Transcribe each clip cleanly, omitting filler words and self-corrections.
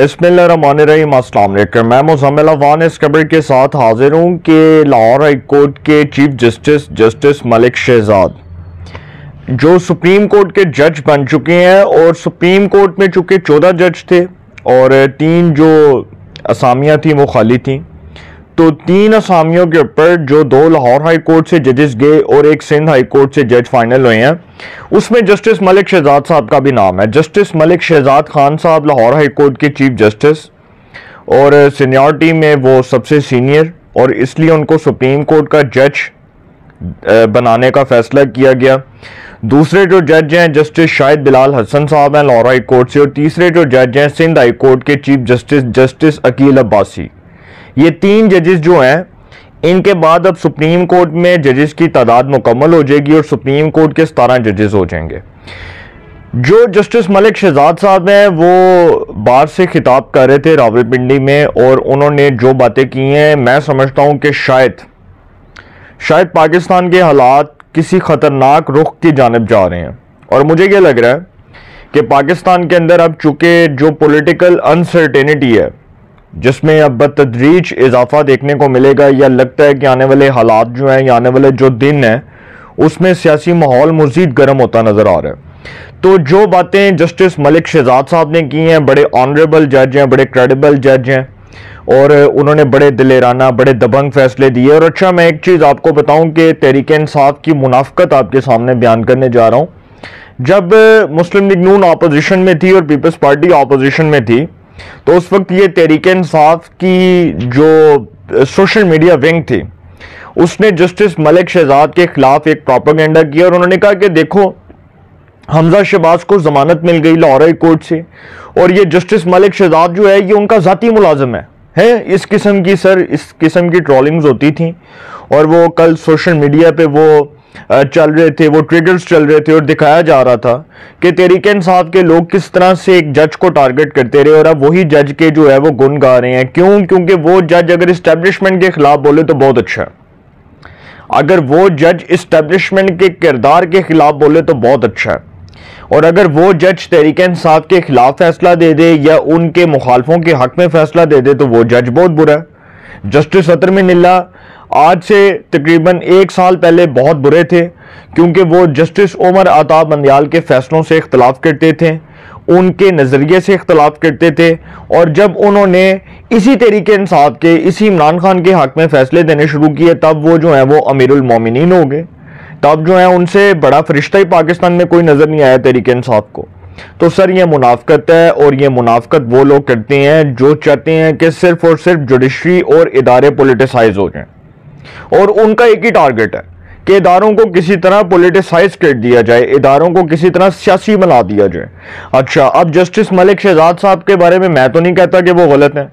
बिस्मिल्लाहिर्रहमानिर्रहीम अस्सलाम वालेकुम। मैं मुज़म्मिल अवान इस खबर के साथ हाजिर हूँ कि लाहौर हाई कोर्ट के चीफ जस्टिस मलिक शहजाद जो सुप्रीम कोर्ट के जज बन चुके हैं और सुप्रीम कोर्ट में चूँकि 14 जज थे और 3 जो असामियाँ थी वो खाली थी, तो 3 असामियों के ऊपर जो 2 लाहौर हाई कोर्ट से जजेस गए और 1 सिंध हाई कोर्ट से जज फाइनल हुए हैं, उसमें जस्टिस मलिक शहजाद साहब का भी नाम है। जस्टिस मलिक शहजाद खान साहब लाहौर हाई कोर्ट के चीफ जस्टिस और सीनियरिटी में वो सबसे सीनियर और इसलिए उनको सुप्रीम कोर्ट का जज बनाने का फैसला किया गया। दूसरे जो जज हैं जस्टिस शाहिद बिलाल हसन साहब हैं लाहौर हाई कोर्ट से और तीसरे जो जज हैं सिंध हाई कोर्ट के चीफ जस्टिस अकील अब्बासी। ये 3 जजेस जो हैं इनके बाद अब सुप्रीम कोर्ट में जजेस की तादाद मुकम्मल हो जाएगी और सुप्रीम कोर्ट के 17 जजेस हो जाएंगे। जो जस्टिस मलिक शहजाद साहब हैं वो बाहर से खिताब कर रहे थे रावलपिंडी में और उन्होंने जो बातें की हैं मैं समझता हूं कि शायद पाकिस्तान के हालात किसी ख़तरनाक रुख की जानिब जा रहे हैं और मुझे ये लग रहा है कि पाकिस्तान के अंदर अब चूँकि जो पॉलिटिकल अनसर्टेनिटी है जिसमें अब बतदरीज इजाफा देखने को मिलेगा या लगता है कि आने वाले हालात जो हैं या आने वाले जो दिन हैं उसमें सियासी माहौल मज़ीद गर्म होता नज़र आ रहा है। तो जो बातें जस्टिस मलिक शहजाद साहब ने की हैं, बड़े ऑनरेबल जज हैं, बड़े क्रेडिबल जज हैं और उन्होंने बड़े दिलेराना बड़े दबंग फैसले दिए। और अच्छा, मैं एक चीज़ आपको बताऊँ कि तहरीक इंसाफ की मुनाफकत आपके सामने बयान करने जा रहा हूँ। जब मुस्लिम लीग नून अपोजिशन में थी और पीपल्स पार्टी अपोजिशन में थी तो उस वक्त ये तहरीक इंसाफ की जो सोशल मीडिया विंग थी उसने जस्टिस मलिक शहजाद के खिलाफ एक प्रोपेगेंडा किया और उन्होंने कहा कि देखो हमजा शहबाज को जमानत मिल गई लाहौर हाई कोर्ट से और ये जस्टिस मलिक शहजाद जो है ये उनका ज़ाती मुलाजिम है। इस किस्म की ट्रॉलिंग्स होती थी और वो कल सोशल मीडिया पे वो चल रहे थे, वो ट्रिगर्स चल रहे थे और दिखाया जा रहा था कि तहरीक इंसाफ के लोग किस तरह से एक जज को टारगेट करते रहे और अब वही जज के जो है वो गुण गा रहे हैं। क्यों? क्योंकि वो जज अगर इस्टेब्लिशमेंट के खिलाफ बोले तो बहुत अच्छा है, अगर वो जज इस्टेब्लिशमेंट के किरदार के खिलाफ बोले तो बहुत अच्छा है और अगर वो जज तहरीक इंसाफ के खिलाफ फैसला दे दे या उनके मुखालफों के हक में फैसला दे दे तो वो जज बहुत बुरा है। जस्टिस अतरम निल्ला आज से तकरीबन 1 साल पहले बहुत बुरे थे क्योंकि वो जस्टिस उमर अता बंदयाल के फैसलों से इख्तलाफ करते थे, उनके नज़रिए से इख्तलाफ करते थे और जब उन्होंने इसी तरीके इंसाफ के इसी इमरान खान के हक में फ़ैसले देने शुरू किए तब वो जो है वो अमीरुल मोमिनीन हो गए, तब जो है उनसे बड़ा फरिश्ता ही पाकिस्तान में कोई नज़र नहीं आया तरीके इंसाफ को। तो सर ये मुनाफकत है और ये मुनाफकत वो लोग करते हैं जो चाहते हैं कि सिर्फ और सिर्फ जुडिशरी और इदारे पोलिटिसाइज हो जाएँ और उनका एक ही टारगेट है कि इदारों को किसी तरह पॉलिटिसाइज कर दिया जाए, इदारों को किसी तरह सियासी बना दिया जाए। अच्छा, अब जस्टिस मलिक शहजाद साहब के बारे में मैं तो नहीं कहता कि वो गलत हैं,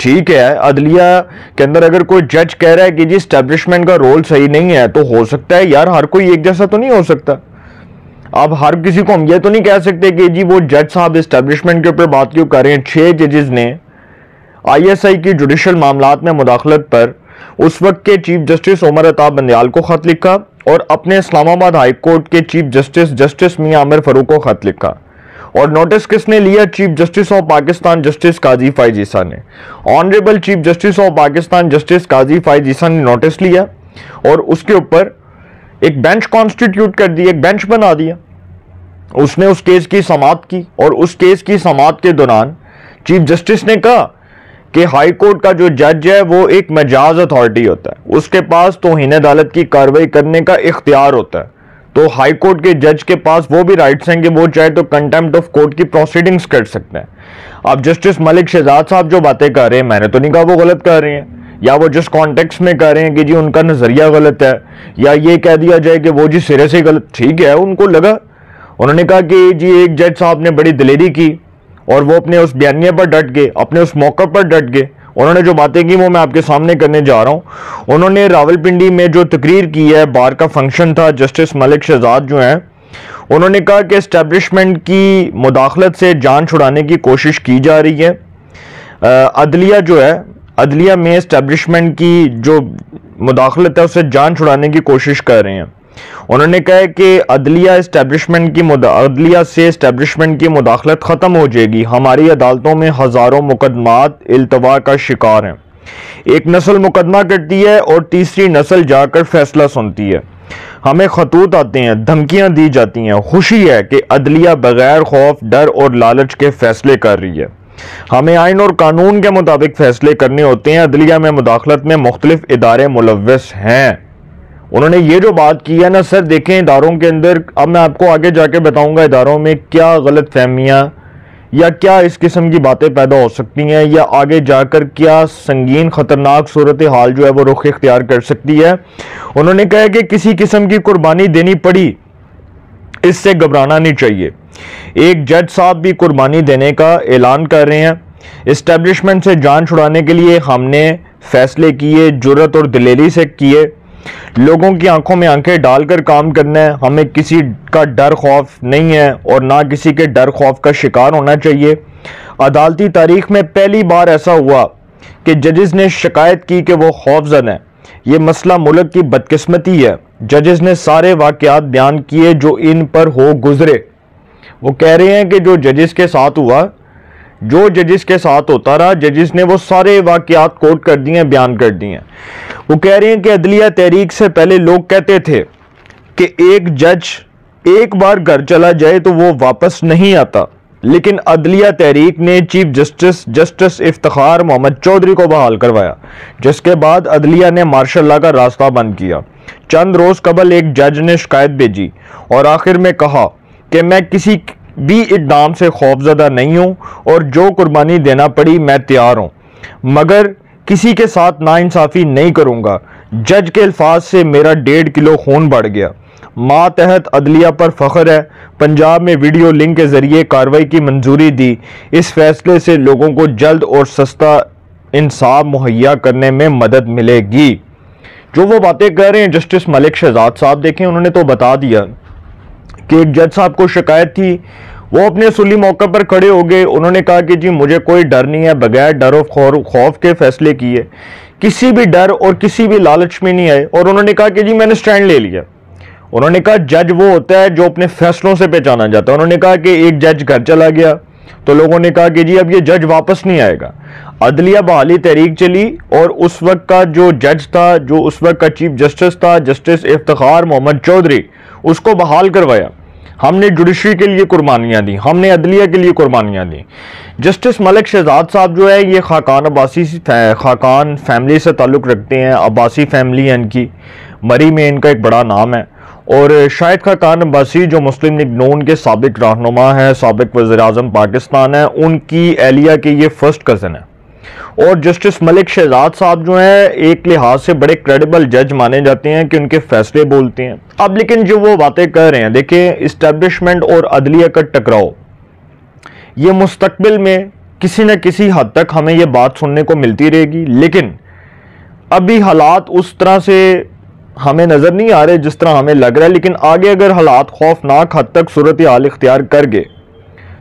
ठीक है, अदलिया के अंदर अगर कोई जज कह रहा है कि जी एस्टेब्लिशमेंट का रोल सही नहीं है तो हो सकता है यार, हर कोई एक जैसा तो नहीं हो सकता। अब हर किसी को हम ये तो नहीं कह सकते कि जी वो जज साहब एस्टेब्लिशमेंट के ऊपर बात क्यों कर रहे हैं। 6 जजेस ने ISI की जुडिशल मामलात में मुदाखलत पर उस वक्त के चीफ जस्टिस उमर अता बंदयाल को खत लिखा और अपने इस्लामाबाद हाई कोर्ट के चीफ जस्टिस मियां आमिर फारूक को खत लिखा और नोटिस किसने लिया? Chief justice of Pakistan justice Qazi Faez Isa ने। Honourable chief justice of Pakistan justice Qazi Faez Isa ने नोटिस लिया और उसके ऊपर एक बेंच कॉन्स्टिट्यूट कर दी, एक बेंच बना दिया। उसने उस केस की समाअत की और उस केस की समाअत के दौरान चीफ जस्टिस ने कहा कि हाई कोर्ट का जो जज है वो एक मजाज अथॉरिटी होता है, उसके पास तौहीन अदालत की कार्रवाई करने का इख्तियार होता है। तो हाई कोर्ट के जज के पास वो भी राइट्स हैं कि वो चाहे तो कंटेम्प्ट ऑफ कोर्ट की प्रोसीडिंग्स कर सकते हैं। अब जस्टिस मलिक शहजाद साहब जो बातें कर रहे हैं मैंने तो नहीं कहा वो गलत कर रहे हैं या वो जिस कॉन्टेक्स्ट में कह रहे हैं कि जी उनका नज़रिया गलत है या ये कह दिया जाए कि वो जी सिरे से गलत, ठीक है, उनको लगा, उन्होंने कहा कि जी एक जज साहब ने बड़ी दिलेरी की और वो अपने उस बयानिया पर डट गए, अपने उस मौके पर डट गए। उन्होंने जो बातें की वो मैं आपके सामने करने जा रहा हूँ। उन्होंने रावलपिंडी में जो तकरीर की है, बार का फंक्शन था, जस्टिस मलिक शहजाद जो हैं उन्होंने कहा कि एस्टेब्लिशमेंट की मुदाखलत से जान छुड़ाने की कोशिश की जा रही है। अदलिया जो है, अदलिया में एस्टेब्लिशमेंट की जो मुदाखलत है उससे जान छुड़ाने की कोशिश कर रहे हैं। उन्होंने कहा कि अदलिया से इस्टेब्लिशमेंट की मुदाखलत ख़त्म हो जाएगी। हमारी अदालतों में हज़ारों मुकदमात इल्तवा का शिकार हैं। एक नस्ल मुकदमा करती है और तीसरी नस्ल जाकर फैसला सुनती है। हमें खतूत आते हैं, धमकियां दी जाती हैं। खुशी है कि अदलिया बगैर खौफ, डर और लालच के फैसले कर रही है। हमें आइन और कानून के मुताबिक फैसले करने होते हैं। अदलिया में मुदाखलत में मुख्तलिफ इदारे मुलव्वस हैं। उन्होंने ये जो बात की है ना सर, देखें इदारों के अंदर, अब मैं आपको आगे जाके बताऊंगा इदारों में क्या गलत फहमियाँ या क्या इस किस्म की बातें पैदा हो सकती हैं, या आगे जाकर क्या संगीन ख़तरनाक सूरत हाल जो है वो रुख इख्तियार कर सकती है। उन्होंने कहा कि किसी किस्म की कुर्बानी देनी पड़ी, इससे घबराना नहीं चाहिए। एक जज साहब भी कुर्बानी देने का ऐलान कर रहे हैं। इस्टेब्लिशमेंट से जान छुड़ाने के लिए हमने फैसले किए, जुर्रत और दिलेरी से किए। लोगों की आंखों में आंखें डालकर काम करना है। हमें किसी का डर खौफ नहीं है और ना किसी के डर खौफ का शिकार होना चाहिए। अदालती तारीख में पहली बार ऐसा हुआ कि जजेस ने शिकायत की कि वो खौफजदा हैं। ये मसला मुल्क की बदकिस्मती है। जजेस ने सारे वाक़यात बयान किए जो इन पर हो गुजरे। वो कह रहे हैं कि जो जजेस के साथ हुआ, जो जजेस के साथ होता रहा, जजेस ने वो सारे वाक़यात कोट कर दिए, बयान कर दिए। वो कह रहे हैं कि अदलिया तहरीक से पहले लोग कहते थे कि एक जज एक बार घर चला जाए तो वो वापस नहीं आता, लेकिन अदलिया तहरीक ने चीफ जस्टिस इफ्तिखार मोहम्मद चौधरी को बहाल करवाया, जिसके बाद अदलिया ने मार्शल लॉ का रास्ता बंद किया। चंद रोज़ कबल एक जज ने शिकायत भेजी और आखिर में कहा कि मैं किसी भी इल्ज़ाम से खौफजदा नहीं हूँ और जो कुर्बानी देना पड़ी मैं तैयार हूँ, मगर किसी के साथ नाइंसाफ़ी नहीं करूँगा। जज के अल्फाज से मेरा 1.5 किलो खून बढ़ गया। मातहत अदलिया पर फ़ख्र है। पंजाब में वीडियो लिंक के ज़रिए कार्रवाई की मंजूरी दी। इस फैसले से लोगों को जल्द और सस्ता इंसाफ मुहैया करने में मदद मिलेगी। जो वो बातें कर रहे हैं जस्टिस मलिक शहजाद साहब, देखें उन्होंने तो बता दिया कि एक जज साहब को शिकायत थी, वो अपने असली मौके पर खड़े हो गए। उन्होंने कहा कि जी मुझे कोई डर नहीं है, बगैर डर और खौफ के फैसले किए, किसी भी डर और किसी भी लालच में नहीं आए। और उन्होंने कहा कि जी मैंने स्टैंड ले लिया। उन्होंने कहा जज वो होता है जो अपने फैसलों से पहचाना जाता है। उन्होंने कहा कि एक जज घर चला गया तो लोगों ने कहा कि जी अब ये जज वापस नहीं आएगा। अदलिया बहाली तहरीक चली और उस वक्त का जो जज था, जो उस वक्त का चीफ जस्टिस था, जस्टिस इफ्तिखार मोहम्मद चौधरी, उसको बहाल करवाया। हमने जुडिशरी के लिए कुर्बानियाँ दी, हमने अदलिया के लिए कुर्बानियाँ दी। जस्टिस मलिक शहजाद साहब जो है ये खाकान अब्बासी खाकान फैमिली से ताल्लुक़ रखते हैं। अब्बासी फैमिली है इनकी, मरी में इनका एक बड़ा नाम है। और शाहिद खाकान अब्बासी जो मुस्लिम लीग नून के साबिक रहनुमा हैं, साबिक वज़ीर-ए-आज़म पाकिस्तान हैं, उनकी अहलिया के ये फर्स्ट कज़न है। और जस्टिस मलिक शहजाद साहब जो हैं एक लिहाज से बड़े क्रेडिबल जज माने जाते हैं कि उनके फैसले बोलते हैं। अब लेकिन जो वो बातें कर रहे हैं, देखिए इस्टेब्लिशमेंट और अदलिया का टकराव, ये मुस्तकबिल में किसी न किसी हद तक हमें ये बात सुनने को मिलती रहेगी। लेकिन अभी हालात उस तरह से हमें नज़र नहीं आ रहे जिस तरह हमें लग रहा है। लेकिन आगे अगर हालात खौफनाक हद तक सूरत हाल इख्तियार कर गए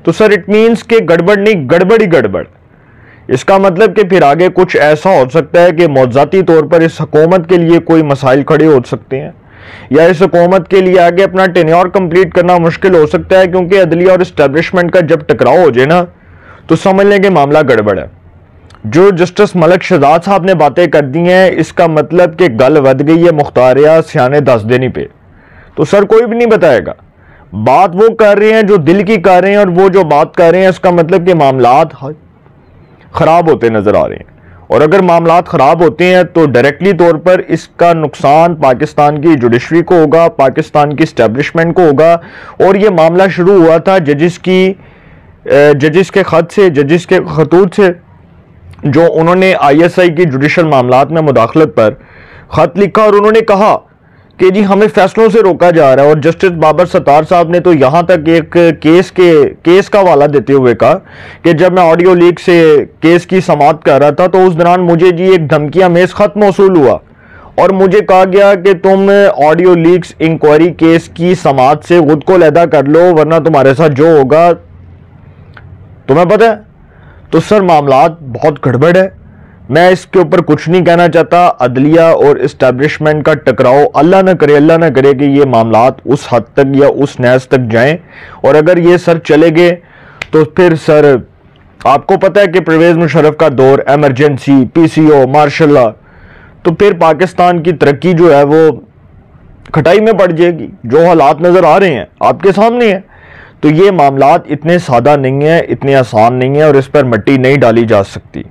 तो सर इट मीन्स के गड़बड़ नहीं, गड़बड़ी गड़बड़। इसका मतलब कि फिर आगे कुछ ऐसा हो सकता है कि मौजाती तौर पर इस हकूमत के लिए कोई मसाइल खड़े हो सकते हैं, या इस हकूमत के लिए आगे अपना टेन्योर कंप्लीट करना मुश्किल हो सकता है। क्योंकि अदलिया और इस्टेब्लिशमेंट का जब टकराव हो जाए ना तो समझ लें कि मामला गड़बड़ है। जो जस्टिस मलिक शहजाद साहब ने बातें कर दी हैं, इसका मतलब कि गल वध गई है मुख्तारिया सियाने दस देनी पे। तो सर कोई भी नहीं बताएगा। बात वो कर रहे हैं जो दिल की कर रहे हैं, और वो जो बात कर रहे हैं इसका मतलब कि मामलात ख़राब होते नज़र आ रहे हैं। और अगर मामलात ख़राब होते हैं तो डायरेक्टली तौर पर इसका नुकसान पाकिस्तान की जुडिशरी को होगा, पाकिस्तान की इस्टेब्लिशमेंट को होगा। और ये मामला शुरू हुआ था जजिस के ख़त से, जजिस के खतूत से, जो उन्होंने ISI की जुडिशल मामलात में मुदाखलत पर ख़त लिखा और उन्होंने कहा कि जी हमें फ़ैसलों से रोका जा रहा है। और जस्टिस बाबर सत्तार साहब ने तो यहाँ तक एक केस का हवाला देते हुए कहा कि जब मैं ऑडियो लीक से केस की समाअत कर रहा था तो उस दौरान मुझे जी एक धमकियाँ मेज़ ख़त मौसूल हुआ और मुझे कहा गया कि तुम ऑडियो लीक्स इंक्वायरी केस की समाअत से खुद को अलहदा कर लो, वरना तुम्हारे साथ जो होगा तुम्हें पता है। तो सर मामलात बहुत गड़बड़ है। मैं इसके ऊपर कुछ नहीं कहना चाहता। अदलिया और इस्टेब्लिशमेंट का टकराव अल्लाह ना करे कि ये मामलात उस हद तक या उस नहज तक जाएं। और अगर ये सर चले गए तो फिर सर आपको पता है कि परवेज़ मुशर्रफ का दौर, एमरजेंसी, PCO, मार्शल लॉ, तो फिर पाकिस्तान की तरक्की जो है वो खटाई में पड़ जाएगी। जो हालात नज़र आ रहे हैं आपके सामने है, तो ये मामलात इतने सादा नहीं है, इतने आसान नहीं है और इस पर मिट्टी नहीं डाली जा सकती।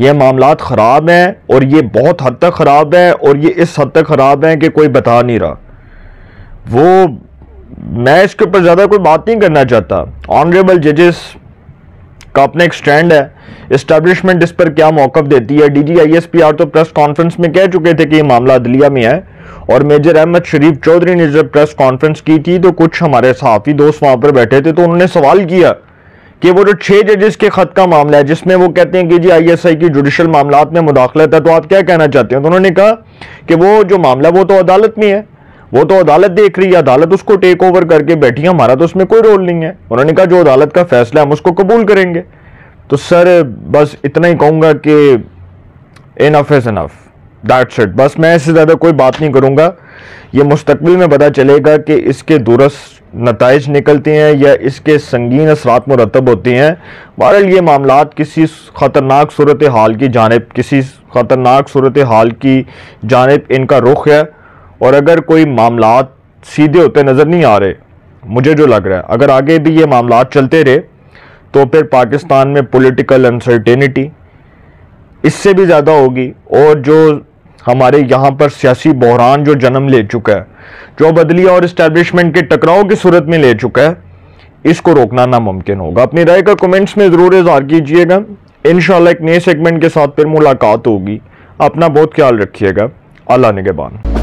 ये मामलात ख़राब हैं और ये बहुत हद तक ख़राब है और ये इस हद तक ख़राब है कि कोई बता नहीं रहा। मैं इसके ऊपर ज़्यादा कोई बात नहीं करना चाहता। ऑनरेबल जजेस का अपना एक स्टैंड है, इस्टेब्लिशमेंट इस पर क्या मौक़िफ़ देती है। DG ISPR तो प्रेस कॉन्फ्रेंस में कह चुके थे कि ये मामला अदलिया में है और मेजर अहमद शरीफ चौधरी ने जब प्रेस कॉन्फ्रेंस की थी तो कुछ हमारे सहाफ़ी दोस्त वहाँ पर बैठे थे, तो उन्होंने सवाल किया कि वो जो 6 जजेस के ख़त का मामला है जिसमें वो कहते हैं कि जी ISI की जुडिशल मामलात में मुदाखलत है, तो आप क्या कहना चाहते हैं। तो उन्होंने कहा कि वो जो मामला वो तो अदालत में है, वो तो अदालत देख रही है, अदालत उसको टेक ओवर करके बैठी है, हमारा तो उसमें कोई रोल नहीं है। उन्होंने कहा जो अदालत का फैसला है हम उसको कबूल करेंगे। तो सर बस इतना ही कहूँगा कि enough is enough, that's it. बस मैं इससे ज़्यादा कोई बात नहीं करूँगा। ये मुस्तकबिल में पता चलेगा कि इसके दुरुस्त नताइज निकलते हैं या इसके संगीन असरात मुरतब होते हैं। बहरहाल ये मामलात किसी ख़तरनाक सूरत हाल की जानिब इनका रुख है। और अगर कोई मामलात सीधे होते नज़र नहीं आ रहे, मुझे जो लग रहा है अगर आगे भी ये मामलात चलते रहे तो फिर पाकिस्तान में पॉलिटिकल अनसर्टेनिटी इससे भी ज़्यादा होगी। और जो हमारे यहाँ पर सियासी बहरान जो जन्म ले चुका है, जो बदलिया और इस्टेब्लिशमेंट के टकराव की सूरत में ले चुका है, इसको रोकना नामुमकिन होगा। अपनी राय का कमेंट्स में ज़रूर इज़हार कीजिएगा। इंशाल्लाह एक नए सेगमेंट के साथ फिर मुलाकात होगी। अपना बहुत ख्याल रखिएगा। अल्लाह निगहबान।